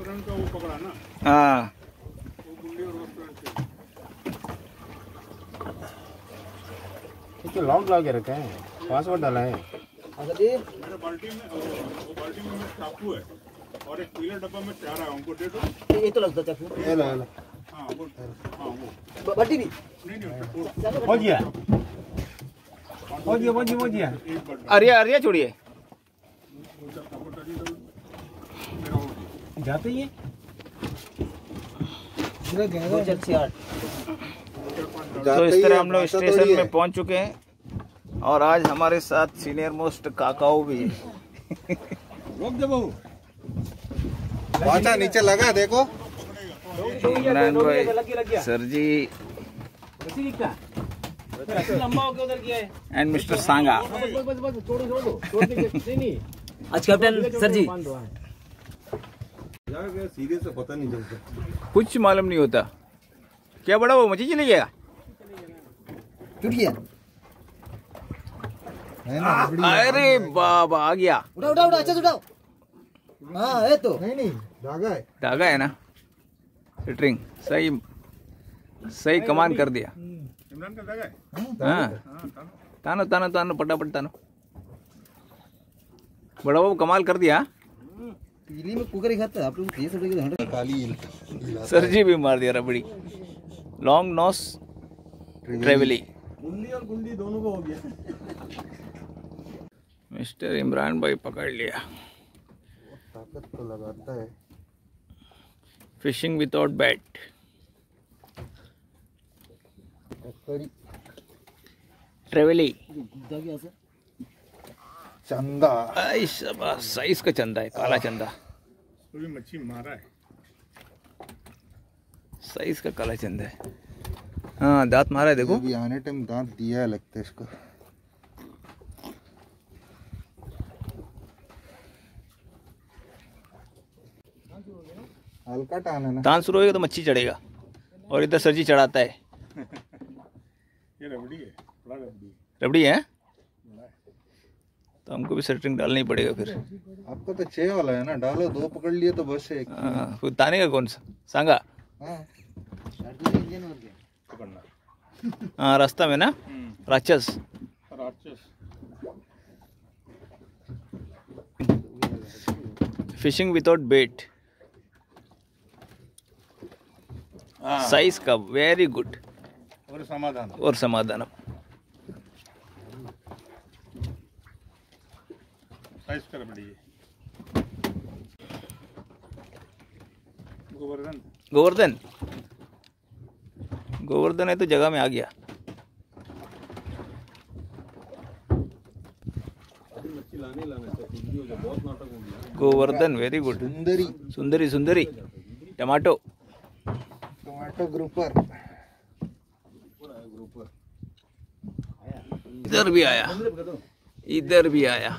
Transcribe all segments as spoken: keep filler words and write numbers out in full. Restaurant का वो पकड़ा ना। हाँ तो लॉन्ग लगा के रखा है, पासवर्ड डाला है। मेरे बाल्टी में वो बाल्टी में चाकू है और एक पीले डब्बा में चारा है, उनको दे दो। ये तो लगता चाकू है। ला ला हां वो हां वो बाल्टी भी नहीं नहीं हो गया हो गया हो गया हो गया। अरे अरे छोड़िए जाते ही है पूरा गहरा जल से आठ। तो इस तरह हम लोग स्टेशन में पहुंच चुके हैं और आज हमारे साथ सीनियर मोस्ट काकाओ भी है। रोक दे बाबू, बाटा नीचे लगा। देखो इमरान भाई sir ji and mister Sanga. आज कैप्टन सर जी सीरियस है, पता नहीं चलता, कुछ मालूम नहीं होता। क्या बड़ा वो मछली चली गया, टूट गया। अरे बाबा आ गया। उड़ा उड़ा उड़ा अच्छा से उड़ाओ। हाँ ये तो नहीं नहीं धागा है, धागा है ना। स्ट्रिंग सही सही कमान कर दिया। इमरान का धागा है। हाँ तानो तानो तानो फटाफट तानो। बड़ा बाबू कमाल कर दिया। पीली में कुकर ही खाता है आप लोग। सर जी भी मार दिया रबड़ी। लॉन्ग नॉस ट्रेवली गुंडी और गुंडी दोनों को हो गया। मिस्टर इमरान भाई पकड़ लिया। ताकत तो लगाता है। Fishing without bat. ट्रेवली चंदा। साइज का चंदा है, काला चंदा। मच्छी मारा है, साइज का काला चंदा है। हाँ दांत मारा है देखो। अभी आने टाइम दांत दिया है लगता है इसको। हल्का टान है ना। दांत शुरू होगा तो मच्छी चढ़ेगा और इधर सर जी चढ़ाता है। ये रबड़ी है, बड़ा रबड़ी। रबड़ी है तो हमको भी सेटिंग डालनी पड़ेगा फिर। आपका तो छह वाला है ना, डालो। दो पकड़ लिए तो बस एक। हाँ फिर ताने का कौन सा सांगा। हाँ रास्ता में ना राक्षस राक्षस। Fishing without bait. साइज का वेरी गुड। और समाधान और समाधान साइज कर बढ़िए। गोवर्धन गोवर्धन गोवर्धन है तो जगह में आ गया। Govardhan very good. सुंदरी सुंदरी सुंदरी टमाटो टमाटो ग्रुपर इधर भी आया इधर भी आया।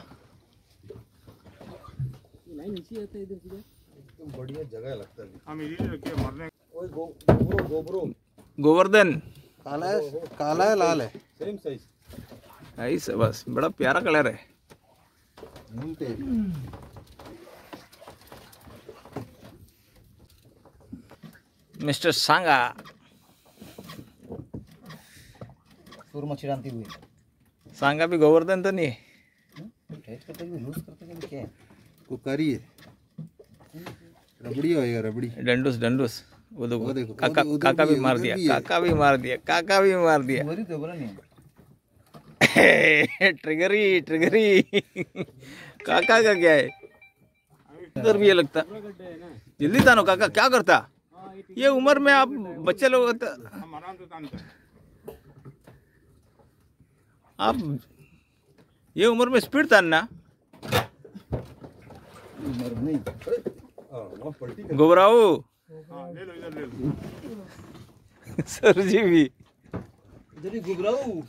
बढ़िया जगह लगता है। हम इधर मारने गोबरो गोबरो गोवर्धन। काला है, काला है लाल है सेम साइज है बस। बड़ा प्यारा कलर है। मिस्टर सांगा मछली हुई। सांगा भी गोवर्धन तो नहीं है। क्या कुकरी है, रबड़ी होएगा रबड़ी। डंडूस डंडूस वो देखो, वो देखो काका वो काका भी मार दिया काका भी मार दिया काका भी मार दिया। ट्रिगरी ट्रिगरी। काका का क्या है इधर भी ये लगता। जल्दी तानो काका क्या करता। ये उम्र में आप बच्चे लोग आप ये उम्र में स्पीड तानना। घबराओ ले लो इधर ले लो। सर जी भी इधर ही घुबराऊ।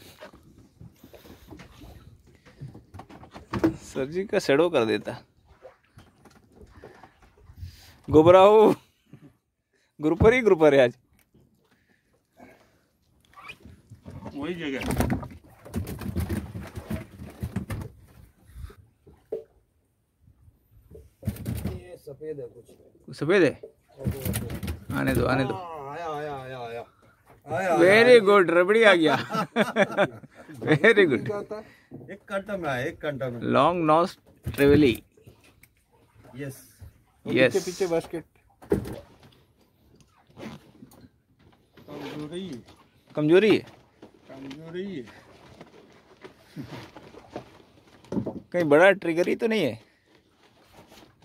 सर जी का शैडो कर देता। घुबराऊ ग्रुपर ही ग्रुपर है आज। वही जगह सफेद है, कुछ सफेद है। आने दो आने दो। आया आया आया आया। वेरी गुड, रबड़ी आ गया। Very good. एक कांटा में आया, एक कांटा में। Long nose trevally. Yes yes. पीछे पीछे बास्केट। कमजोरी कमजोरी है कमजोरी है। कहीं बड़ा ट्रिगर ही तो नहीं है?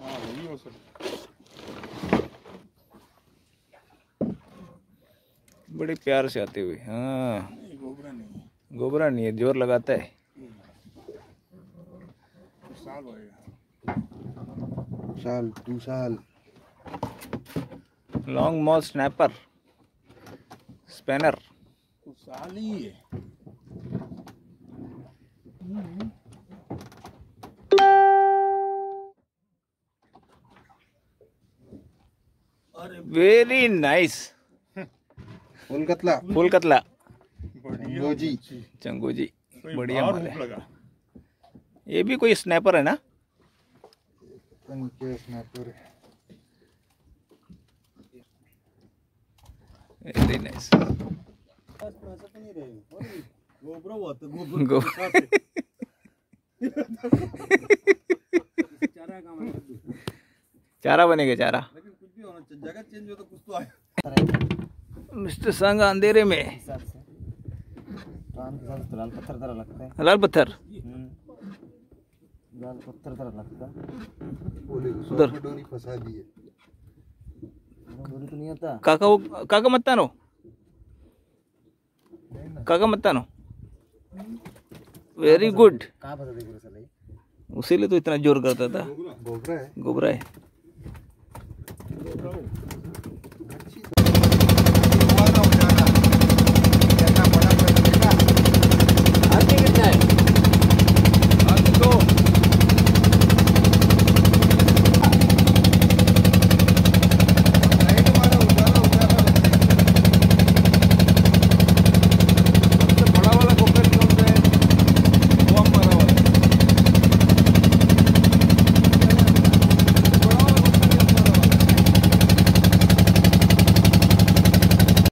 हाँ वही हो सकता। बड़े प्यार से आते हुए। हाँ गोबरा नहीं है, गोबरा नहीं है, जोर लगाता है। साल होएगा, साल दो साल। लॉन्ग मॉल स्नैपर स्पैनर साल ही है। Very nice. फुल कतला फुल कतला। चंगोजी चंगोजी बढ़िया लगा। ये भी कोई स्नैपर है ना? स्नैपर। Very nice. चारा बनेगा चारा। जगह चेंज हो तो कुछ तो आए। मिस्टर सांगा अंधेरे में लाल पत्थर तरह लगता है। लाल पत्थर लाल पत्थर तरह लगता है। उधर डोरी फंसा दी है। डोरी तो नहीं आता। काका वो काका मत तानो, काका मत तानो। Very good. कहाँ फंसा देखो सर? उसी लिए तो इतना जोर करता था। गोबरा है, गोबरा है।